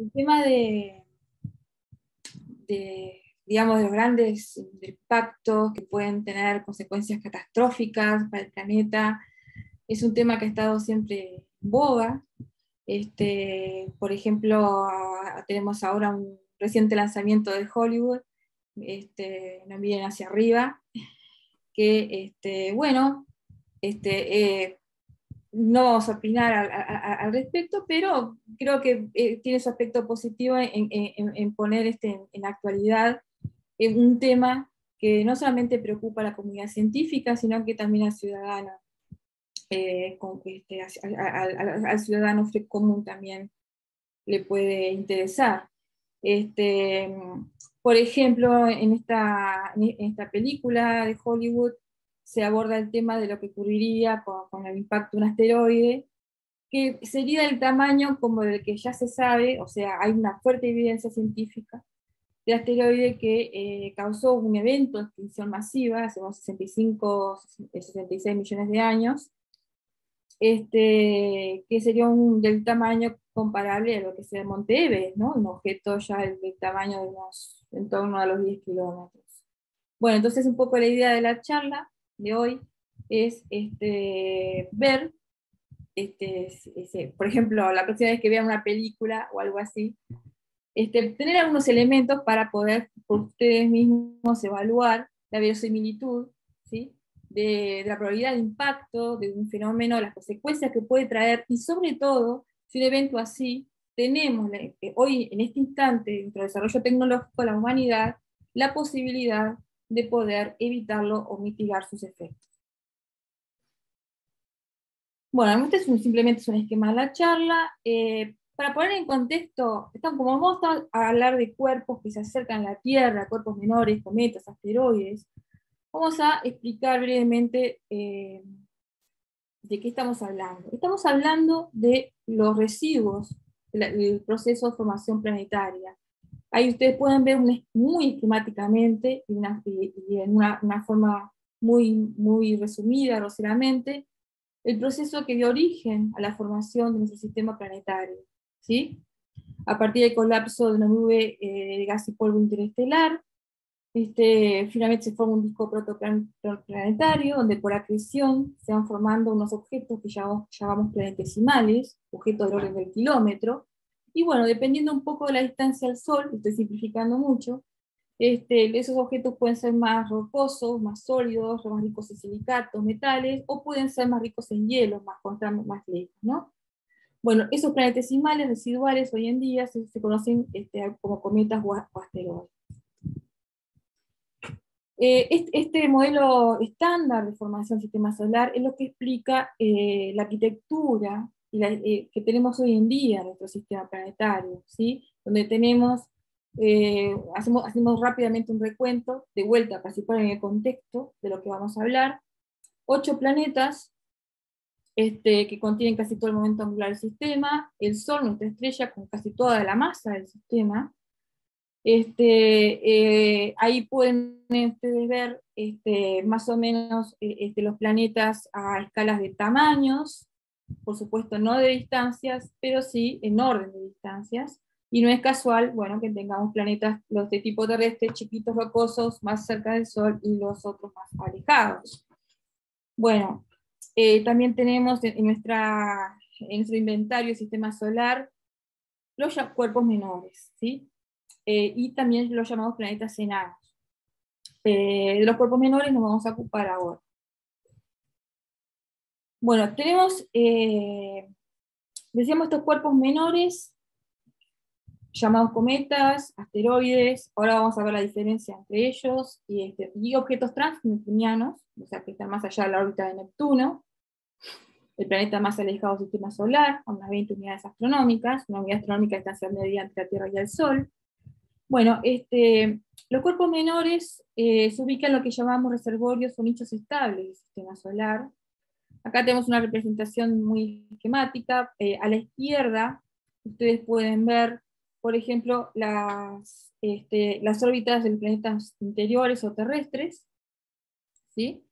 El tema digamos, de los grandes impactos que pueden tener consecuencias catastróficas para el planeta, es un tema que ha estado siempre en boga. Por ejemplo, tenemos ahora un reciente lanzamiento de Hollywood, No miren hacia arriba, que no vamos a opinar al respecto, pero creo que tiene su aspecto positivo en poner en actualidad un tema que no solamente preocupa a la comunidad científica, sino que también al ciudadano, al ciudadano común también le puede interesar. Por ejemplo, en esta película de Hollywood se aborda el tema de lo que ocurriría con el impacto de un asteroide, que sería del tamaño como del que ya se sabe, o sea, hay una fuerte evidencia científica de asteroide que causó un evento de extinción masiva hace unos 65, 66 millones de años, que sería del tamaño comparable a lo que sea Monte Eve, ¿no? Un objeto ya del tamaño de en torno a los 10 kilómetros. Bueno, entonces un poco la idea de la charla de hoy es ver, por ejemplo, la próxima vez que vean una película o algo así, tener algunos elementos para poder por ustedes mismos evaluar la biosimilitud, ¿sí? de la probabilidad de impacto de un fenómeno, las consecuencias que puede traer, y sobre todo, si un evento así, tenemos hoy, en este instante, dentro del desarrollo tecnológico de la humanidad, la posibilidad de poder evitarlo o mitigar sus efectos. Bueno, este simplemente es un esquema de la charla. Para poner en contexto, como vamos a hablar de cuerpos que se acercan a la Tierra, cuerpos menores, cometas, asteroides, vamos a explicar brevemente de qué estamos hablando. Estamos hablando de los residuos del proceso de formación planetaria. Ahí ustedes pueden ver muy esquemáticamente y en una forma muy resumida, groseramente, el proceso que dio origen a la formación de nuestro sistema planetario, ¿sí? A partir del colapso de una nube de gas y polvo interestelar, finalmente se forma un disco protoplanetario, donde por acreción se van formando unos objetos que llamamos planetesimales, objetos del orden del kilómetro, y bueno, dependiendo un poco de la distancia al Sol, estoy simplificando mucho, esos objetos pueden ser más rocosos, más sólidos, más ricos en silicatos, metales, o pueden ser más ricos en hielo, más ligeros, ¿no? Bueno, esos planetesimales residuales hoy en día se conocen como cometas o asteroides. Este modelo estándar de formación del sistema solar es lo que explica la arquitectura que tenemos hoy en día en nuestro sistema planetario, ¿sí? Donde tenemos, hacemos rápidamente un recuento, de vuelta para situar en el contexto de lo que vamos a hablar, 8 planetas que contienen casi todo el momento angular del sistema, el Sol, nuestra estrella, con casi toda la masa del sistema. Ahí pueden ustedes ver más o menos los planetas a escalas de tamaños, por supuesto no de distancias, pero sí en orden de distancias, y no es casual, bueno, que tengamos planetas, los de tipo terrestre, chiquitos, rocosos, más cerca del Sol, y los otros más alejados. Bueno, también tenemos en nuestro inventario sistema solar los cuerpos menores, ¿sí? Y también los llamados planetas enanos. De los cuerpos menores nos vamos a ocupar ahora. Bueno, tenemos, decíamos, estos cuerpos menores, llamados cometas, asteroides, ahora vamos a ver la diferencia entre ellos, y objetos transneptunianos, o sea, que están más allá de la órbita de Neptuno, el planeta más alejado del sistema solar, a unas 20 unidades astronómicas, una unidad astronómica de distancia media entre la Tierra y el Sol. Bueno, los cuerpos menores se ubican en lo que llamamos reservorios o nichos estables del sistema solar. Acá tenemos una representación muy esquemática. A la izquierda ustedes pueden ver, por ejemplo, las órbitas de los planetas interiores o terrestres, ¿sí?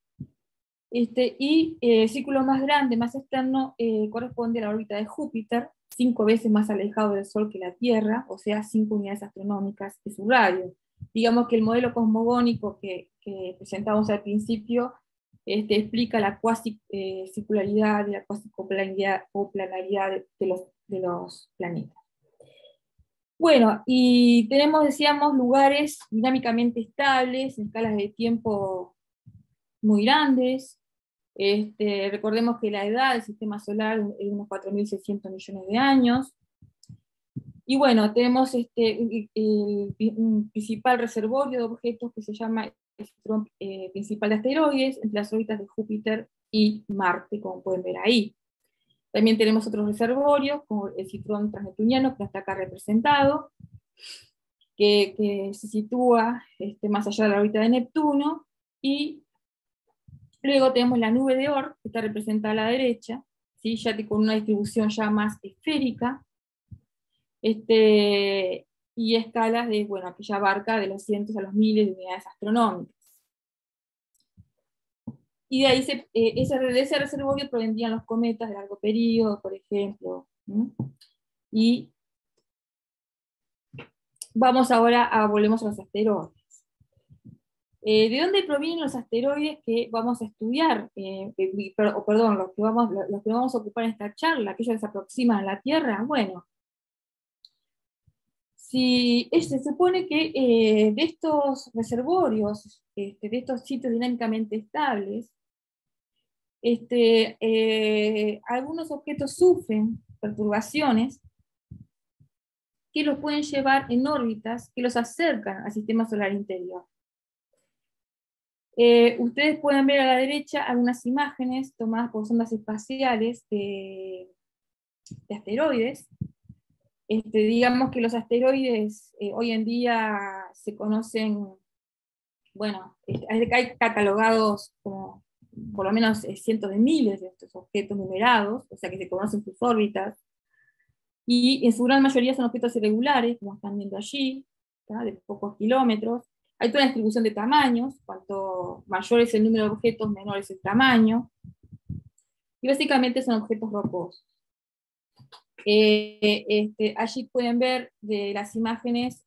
y el círculo más grande, más externo, corresponde a la órbita de Júpiter, 5 veces más alejado del Sol que la Tierra, o sea, 5 unidades astronómicas de su radio. Digamos que el modelo cosmogónico que presentamos al principio explica la cuasi circularidad y la cuasi coplanaridad de los planetas. Bueno, y tenemos, decíamos, lugares dinámicamente estables, en escalas de tiempo muy grandes. Recordemos que la edad del sistema solar es de unos 4.600 millones de años. Y bueno, tenemos el principal reservorio de objetos que se llama el cinturón principal de asteroides, entre las órbitas de Júpiter y Marte, como pueden ver ahí. También tenemos otros reservorios, como el cinturón transneptuniano, que está acá representado, que se sitúa más allá de la órbita de Neptuno, y luego tenemos la nube de Oort, que está representada a la derecha, ¿sí? Ya con una distribución ya más esférica, y escalas de, bueno, que ya abarca de los cientos a los miles de unidades astronómicas. Y de ahí ese reservorio provenían los cometas de largo periodo, por ejemplo. ¿Sí? Y vamos ahora volvemos a los asteroides. ¿De dónde provienen los asteroides que vamos a estudiar? Los que vamos a ocupar en esta charla, aquellos que se aproximan a la Tierra. Bueno, si se supone que de estos reservorios, de estos sitios dinámicamente estables, algunos objetos sufren perturbaciones que los pueden llevar en órbitas que los acercan al sistema solar interior. Ustedes pueden ver a la derecha algunas imágenes tomadas por sondas espaciales de asteroides. Digamos que los asteroides hoy en día se conocen, bueno, hay catalogados como por lo menos cientos de miles de estos objetos numerados, o sea que se conocen sus órbitas, y en su gran mayoría son objetos irregulares, como están viendo allí, ¿tá? De pocos kilómetros. Hay toda una distribución de tamaños, cuanto mayor es el número de objetos, menor es el tamaño, y básicamente son objetos rocosos. Allí pueden ver de las imágenes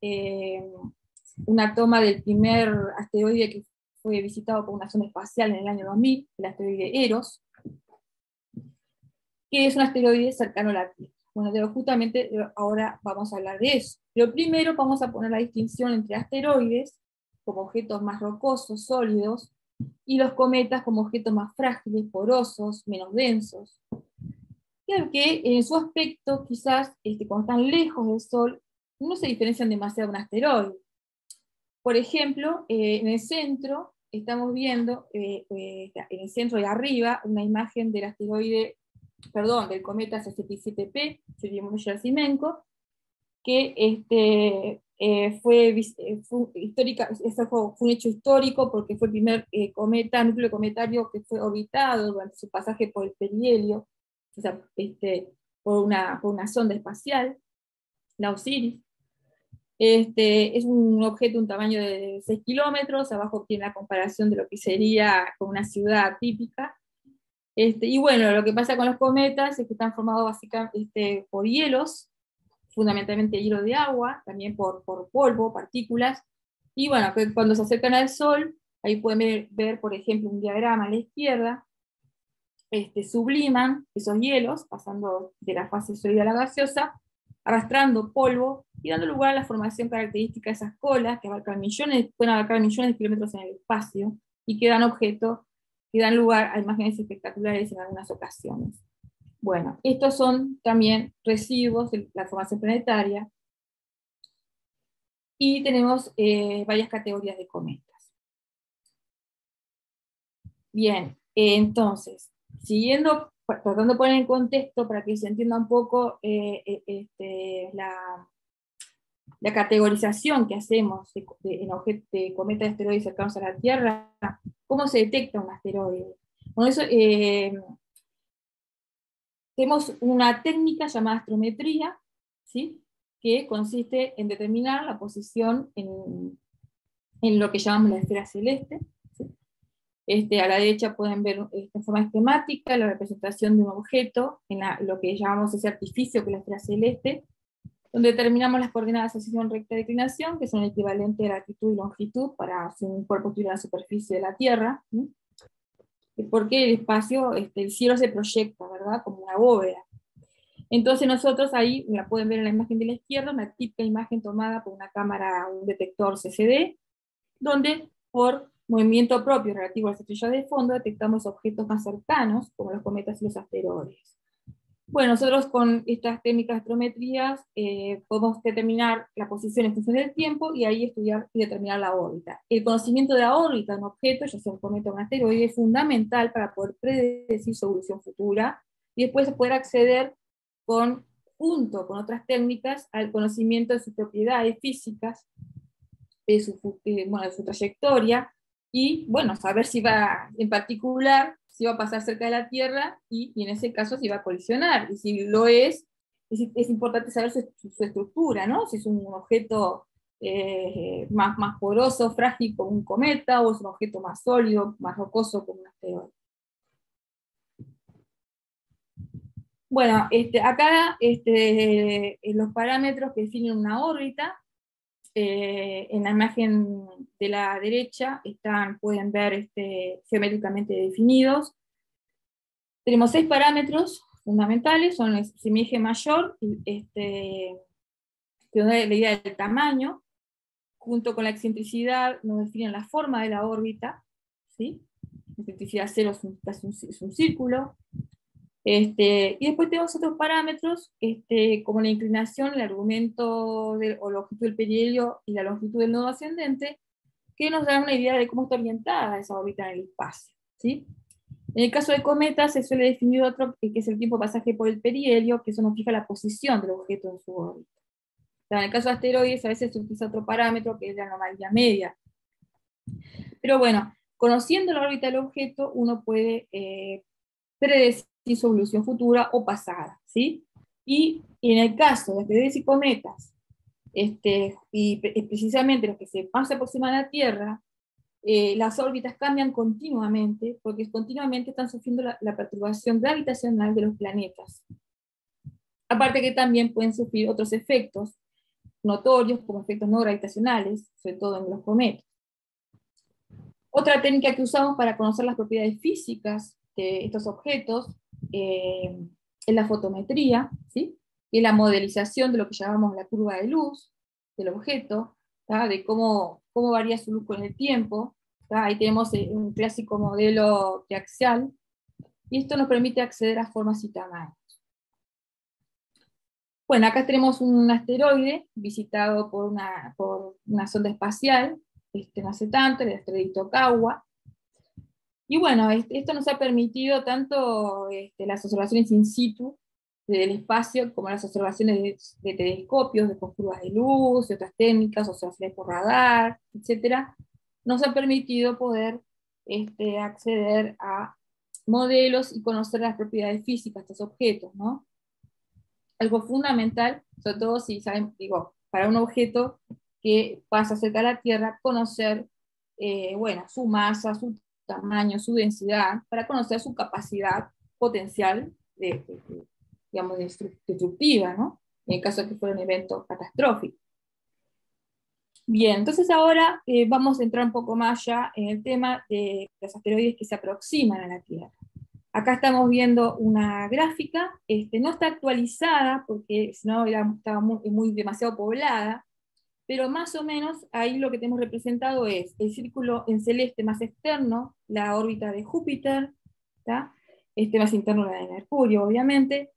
una toma del primer asteroide que fue visitado por una sonda espacial en el año 2000, el asteroide Eros, que es un asteroide cercano a la Tierra. Bueno, justamente ahora vamos a hablar de eso. Pero primero vamos a poner la distinción entre asteroides, como objetos más rocosos, sólidos, y los cometas como objetos más frágiles, porosos, menos densos, que en su aspecto, quizás cuando están lejos del Sol, no se diferencian demasiado de un asteroide. Por ejemplo, en el centro estamos viendo, en el centro de arriba, una imagen del asteroide, perdón, del cometa 67P, Simenko, que fue un hecho histórico porque fue el primer cometa, núcleo cometario que fue orbitado durante su pasaje por el perihelio, o sea, por una sonda espacial, la OSIRIS. Es un objeto de un tamaño de 6 kilómetros, abajo tiene la comparación de lo que sería con una ciudad típica. Y bueno, lo que pasa con los cometas es que están formados básicamente por hielos, fundamentalmente hielo de agua, también por polvo, partículas, y bueno, cuando se acercan al Sol, ahí pueden ver por ejemplo, un diagrama a la izquierda, subliman esos hielos, pasando de la fase sólida a la gaseosa, arrastrando polvo y dando lugar a la formación característica de esas colas que pueden abarcar millones de kilómetros en el espacio y que dan objeto, que dan lugar a imágenes espectaculares en algunas ocasiones. Bueno, estos son también residuos de la formación planetaria y tenemos varias categorías de cometas. Bien, entonces, siguiendo, tratando de poner en contexto para que se entienda un poco la categorización que hacemos de cometas de asteroides cercanos a la Tierra, ¿cómo se detecta un asteroide? Bueno, eso, tenemos una técnica llamada astrometría, ¿sí? Que consiste en determinar la posición en lo que llamamos la esfera celeste, ¿sí? A la derecha pueden ver en forma esquemática la representación de un objeto, en lo que llamamos ese artificio que es la esfera celeste, donde determinamos las coordenadas de ascensión, recta de declinación, que son el equivalente de latitud y longitud para si un cuerpo estuviera en la superficie de la Tierra, ¿sí? Porque el espacio, el cielo se proyecta, ¿verdad?, como una bóveda. Entonces nosotros ahí, la pueden ver en la imagen de la izquierda, una típica imagen tomada por una cámara, un detector CCD, donde por movimiento propio relativo a las estrellas de fondo detectamos objetos más cercanos, como los cometas y los asteroides. Bueno, nosotros con estas técnicas de astrometría podemos determinar la posición en función del tiempo y ahí estudiar y determinar la órbita. El conocimiento de la órbita de un objeto, ya sea un cometa o un asteroide, es fundamental para poder predecir su evolución futura y después poder acceder junto con otras técnicas al conocimiento de sus propiedades físicas, de su trayectoria y, bueno, saber si va en particular si va a pasar cerca de la Tierra y en ese caso si va a colisionar, y si lo es importante saber su estructura, ¿no? Si es un objeto más poroso, frágil como un cometa, o es un objeto más sólido, más rocoso como un asteroide. Bueno, acá los parámetros que definen una órbita, en la imagen de la derecha pueden ver geométricamente definidos. Tenemos 6 parámetros fundamentales, son el semieje mayor, que nos da la idea del tamaño, junto con la excentricidad nos definen la forma de la órbita, ¿sí? Excentricidad 0 es un círculo. Y después tenemos otros parámetros, como la inclinación, el argumento o la longitud del perihelio y la longitud del nodo ascendente, que nos dan una idea de cómo está orientada esa órbita en el espacio, ¿sí? En el caso de cometas se suele definir otro, que es el tiempo de pasaje por el perihelio, que eso nos fija la posición del objeto en su órbita. O sea, en el caso de asteroides a veces se utiliza otro parámetro, que es la anomalía media. Pero bueno, conociendo la órbita del objeto, uno puede predecir su evolución futura o pasada, ¿sí? Y en el caso de asteroides y cometas, y precisamente los que se más aproximan a la Tierra, las órbitas cambian continuamente, porque continuamente están sufriendo la perturbación gravitacional de los planetas. Aparte que también pueden sufrir otros efectos notorios, como efectos no gravitacionales, sobre todo en los cometas. Otra técnica que usamos para conocer las propiedades físicas de estos objetos es la fotometría, ¿sí? Y la modelización de lo que llamamos la curva de luz del objeto, ¿tá? De cómo varía su luz con el tiempo, ¿tá? Ahí tenemos un clásico modelo triaxial, y esto nos permite acceder a formas y tamaños. Bueno, acá tenemos un asteroide visitado por una sonda espacial, no hace tanto, el asteroide Itokawa. Y bueno, esto nos ha permitido tanto las observaciones in situ del espacio, como las observaciones de telescopios, de curvas de luz, de otras técnicas, observaciones por radar, etc. Nos ha permitido poder acceder a modelos y conocer las propiedades físicas de estos objetos, ¿no? Algo fundamental, sobre todo si saben, digo, para un objeto que pasa cerca de la Tierra, conocer bueno, su masa, su tamaño, su densidad, para conocer su capacidad potencial digamos, destructiva, ¿no? En el caso de que fuera un evento catastrófico. Bien, entonces ahora vamos a entrar un poco más ya en el tema de los asteroides que se aproximan a la Tierra. Acá estamos viendo una gráfica, no está actualizada porque si no estaba demasiado poblada, pero más o menos ahí lo que tenemos representado es el círculo en celeste más externo, la órbita de Júpiter, ¿tá? Más interno la de Mercurio, obviamente.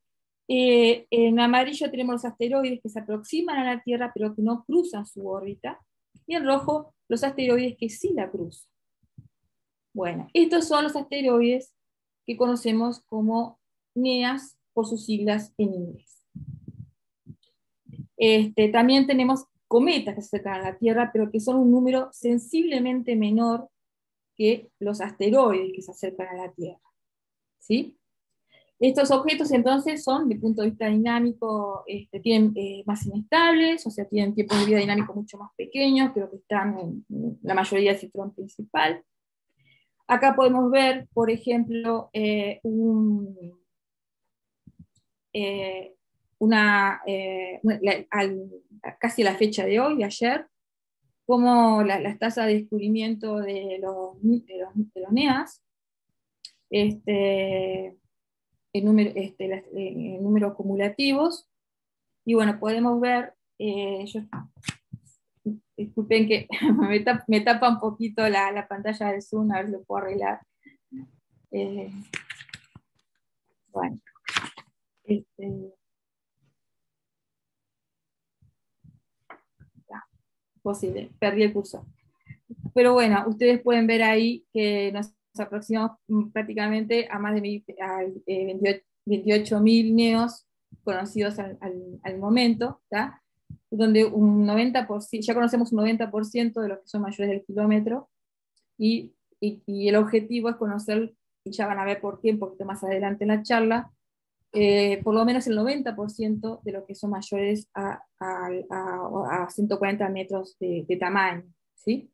En amarillo tenemos los asteroides que se aproximan a la Tierra, pero que no cruzan su órbita. Y en rojo, los asteroides que sí la cruzan. Bueno, estos son los asteroides que conocemos como NEAS, por sus siglas en inglés. También tenemos cometas que se acercan a la Tierra, pero que son un número sensiblemente menor que los asteroides que se acercan a la Tierra, ¿sí? Estos objetos entonces son, desde el punto de vista dinámico, tienen, más inestables, o sea, tienen tiempos de vida dinámicos mucho más pequeños, pero que están en la mayoría del cinturón principal. Acá podemos ver, por ejemplo, casi a la fecha de hoy, de ayer, como las tasas de descubrimiento de los NEAS, números cumulativos, y bueno, podemos ver, disculpen que me tapa un poquito la pantalla del Zoom, a ver si lo puedo arreglar. Bueno. Posible, perdí el curso. Pero bueno, ustedes pueden ver ahí que nos aproximamos prácticamente a más de 28.000 neos conocidos al momento, ¿tá? Donde un 90%, ya conocemos un 90% de los que son mayores del kilómetro, y el objetivo es conocer, y ya van a ver por qué un poquito más adelante en la charla, por lo menos el 90% de los que son mayores a 140 metros de tamaño, ¿sí?